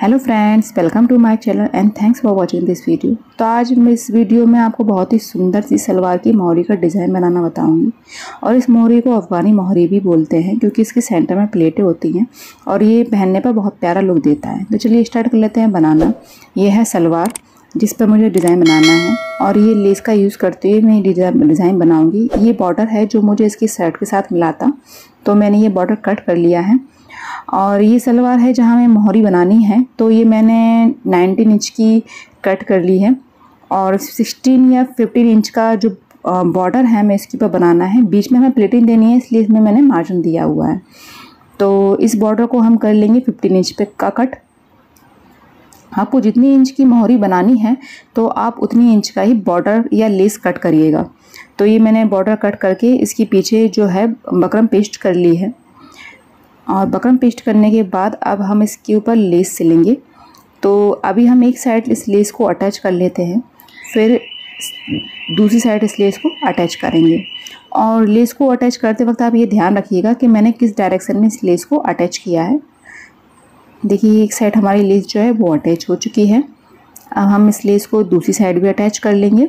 Hello friends, welcome to my channel and thanks for watching this video. तो आज मैं इस वीडियो में आपको बहुत ही सुंदर सी सलवार की मोहरी का डिज़ाइन बनाना बताऊंगी। और इस मोहरी को अफ़गानी मोहरी भी बोलते हैं क्योंकि इसके सेंटर में प्लेटें होती हैं और ये पहनने पर बहुत प्यारा लुक देता है। तो चलिए स्टार्ट कर लेते हैं बनाना। ये है सलवार जिस पर मुझे डिज़ाइन बनाना है और ये लेस का यूज़ करते हुए मैं डिज़ाइन बनाऊँगी। ये बॉर्डर है जो मुझे इसकी शर्ट के साथ मिला था, तो मैंने ये बॉर्डर कट कर लिया है। और ये सलवार है जहाँ मैं मोहरी बनानी है, तो ये मैंने 19 इंच की कट कर ली है और 16 या 15 इंच का जो बॉर्डर है मैं इसके ऊपर बनाना है। बीच में हमें प्लेटिंग देनी है इसलिए इसमें मैंने मार्जिन दिया हुआ है। तो इस बॉर्डर को हम कर लेंगे 15 इंच पे का कट। आपको जितनी इंच की मोहरी बनानी है तो आप उतनी इंच का ही बॉर्डर या लेस कट करिएगा। तो ये मैंने बॉर्डर कट करके इसके पीछे जो है बकरम पेस्ट कर ली है। और बकरम पेस्ट करने के बाद अब हम इसके ऊपर लेस सिलेंगे। तो अभी हम एक साइड इस लेस को अटैच कर लेते हैं, फिर दूसरी साइड इस लेस को अटैच करेंगे। और लेस को अटैच करते वक्त आप ये ध्यान रखिएगा कि मैंने किस डायरेक्शन में इस लेस को अटैच किया है। देखिए एक साइड हमारी लेस जो है वो अटैच हो चुकी है। अब हम इस लेस को दूसरी साइड भी अटैच कर लेंगे।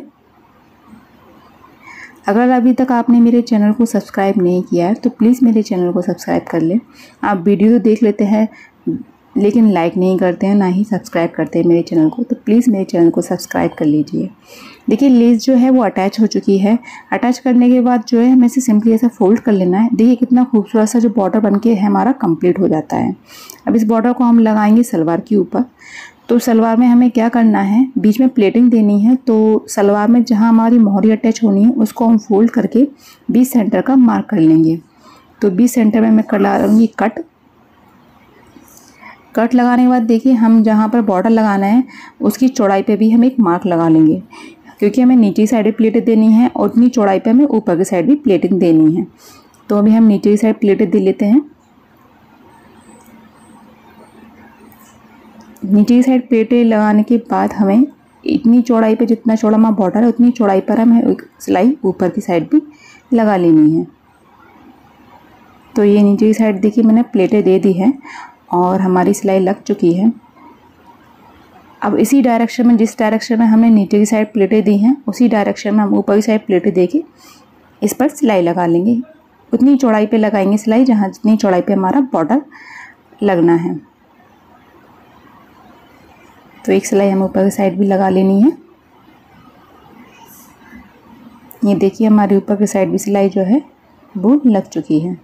अगर अभी तक आपने मेरे चैनल को सब्सक्राइब नहीं किया है तो प्लीज़ मेरे चैनल को सब्सक्राइब कर लें। आप वीडियो तो देख लेते हैं लेकिन लाइक नहीं करते हैं, ना ही सब्सक्राइब करते हैं मेरे चैनल को, तो प्लीज़ मेरे चैनल को सब्सक्राइब कर लीजिए। देखिए लेस जो है वो अटैच हो चुकी है। अटैच करने के बाद जो है हमें इसे सिंपली ऐसा फोल्ड कर लेना है। देखिए कितना खूबसूरत सा जो बॉर्डर बन के हमारा कंप्लीट हो जाता है। अब इस बॉर्डर को हम लगाएंगे सलवार के ऊपर। तो सलवार में हमें क्या करना है, बीच में प्लेटिंग देनी है। तो सलवार में जहाँ हमारी मोहरी अटैच होनी है उसको हम फोल्ड करके बीच सेंटर का मार्क कर लेंगे। तो बीच सेंटर में मैं कर लूँगी कट लगाने के बाद देखिए हम जहाँ पर बॉर्डर लगाना है उसकी चौड़ाई पे भी हम एक मार्क लगा लेंगे क्योंकि हमें नीचे की साइड प्लेटें देनी है और उतनी चौड़ाई पे हमें ऊपर की साइड भी प्लेटिंग देनी है। तो अभी हम नीचे की साइड प्लेटें दे लेते हैं। नीचे की साइड प्लेटें लगाने के बाद हमें इतनी चौड़ाई पे जितना चौड़ा हमारा बॉर्डर है उतनी चौड़ाई पर हमें एक सिलाई ऊपर की साइड भी लगा लेनी है। तो ये नीचे की साइड देखिए मैंने प्लेटें दे दी है और हमारी सिलाई लग चुकी है। अब इसी डायरेक्शन में, जिस डायरेक्शन में हमने नीचे की साइड प्लेटें दी हैं उसी डायरेक्शन में हम ऊपर की साइड प्लेटें देके इस पर सिलाई लगा लेंगे। उतनी चौड़ाई पे लगाएंगे सिलाई जहाँ जितनी चौड़ाई पे हमारा बॉर्डर लगना है। तो एक सिलाई हम ऊपर की साइड भी लगा लेनी है। ये देखिए हमारी ऊपर की साइड भी सिलाई जो है वो लग चुकी है।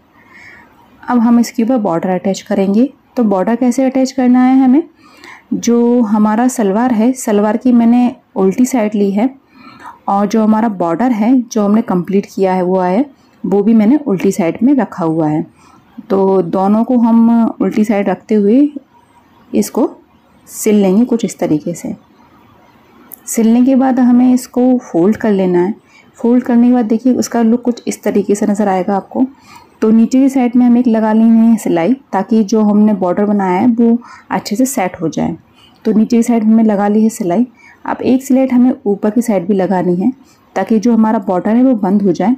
अब हम इसके ऊपर बॉर्डर अटैच करेंगे। तो बॉर्डर कैसे अटैच करना है, हमें जो हमारा सलवार है, सलवार की मैंने उल्टी साइड ली है और जो हमारा बॉर्डर है जो हमने कंप्लीट किया है वो भी मैंने उल्टी साइड में रखा हुआ है। तो दोनों को हम उल्टी साइड रखते हुए इसको सिल लेंगे कुछ इस तरीके से। सिलने के बाद हमें इसको फोल्ड कर लेना है। फोल्ड करने के बाद देखिए उसका लुक कुछ इस तरीके से नज़र आएगा आपको। तो नीचे की साइड में हम एक लगा लेंगे सिलाई ताकि जो हमने बॉर्डर बनाया है वो अच्छे से सेट हो जाए। तो नीचे की साइड में लगा ली है सिलाई। अब एक सिलाई हमें ऊपर की साइड भी लगानी है ताकि जो हमारा बॉर्डर है वो बंद हो जाए।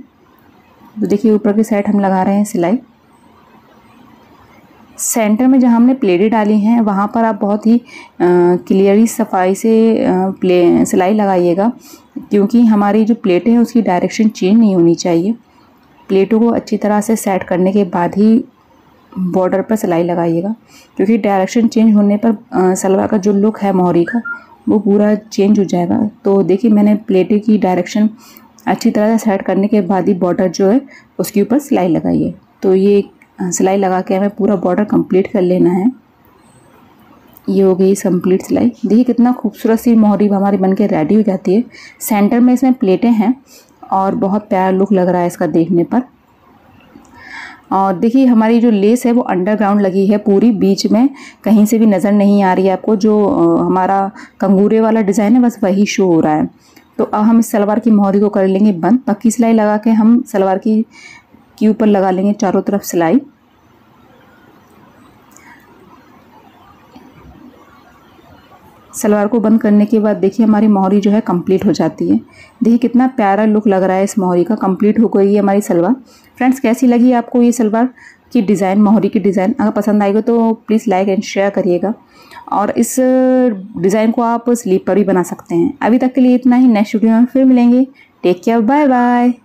तो देखिए ऊपर की साइड हम लगा रहे हैं सिलाई। सेंटर में जहाँ हमने प्लेटें डाली हैं वहाँ पर आप बहुत ही क्लियरली सफाई से सिलाई लगाइएगा क्योंकि हमारी जो प्लेटें हैं उसकी डायरेक्शन चेंज नहीं होनी चाहिए। प्लेटों को अच्छी तरह से सेट करने के बाद ही बॉर्डर पर सिलाई लगाइएगा क्योंकि डायरेक्शन चेंज होने पर सलवार का जो लुक है मोहरी का वो पूरा चेंज हो जाएगा। तो देखिए मैंने प्लेटों की डायरेक्शन अच्छी तरह से सेट करने के बाद ही बॉर्डर जो है उसके ऊपर सिलाई लगाई है। तो ये सिलाई लगा के हमें पूरा बॉर्डर कंप्लीट कर लेना है। ये हो गई कंप्लीट सिलाई। देखिए कितना खूबसूरत सी मोहरी हमारी बन के रेडी हो जाती है। सेंटर में इसमें प्लेटें हैं और बहुत प्यारा लुक लग रहा है इसका देखने पर। और देखिए हमारी जो लेस है वो अंडरग्राउंड लगी है पूरी, बीच में कहीं से भी नज़र नहीं आ रही है आपको। जो हमारा कंगूरे वाला डिज़ाइन है बस वही शो हो रहा है। तो अब हम इस सलवार की मोहरी को कर लेंगे बंद। पक्की सिलाई लगा के हम सलवार की ऊपर लगा लेंगे चारों तरफ सिलाई। सलवार को बंद करने के बाद देखिए हमारी मोहरी जो है कंप्लीट हो जाती है। देखिए कितना प्यारा लुक लग रहा है इस मोहरी का। कंप्लीट हो गई है हमारी सलवार। फ्रेंड्स कैसी लगी आपको ये सलवार की डिज़ाइन, मोहरी की डिज़ाइन अगर पसंद आएगा तो प्लीज़ लाइक एंड शेयर करिएगा। और इस डिज़ाइन को आप स्लीव पर भी बना सकते हैं। अभी तक के लिए इतना ही। नेक्स्ट वीडियो में फिर मिलेंगे। Take care, bye bye.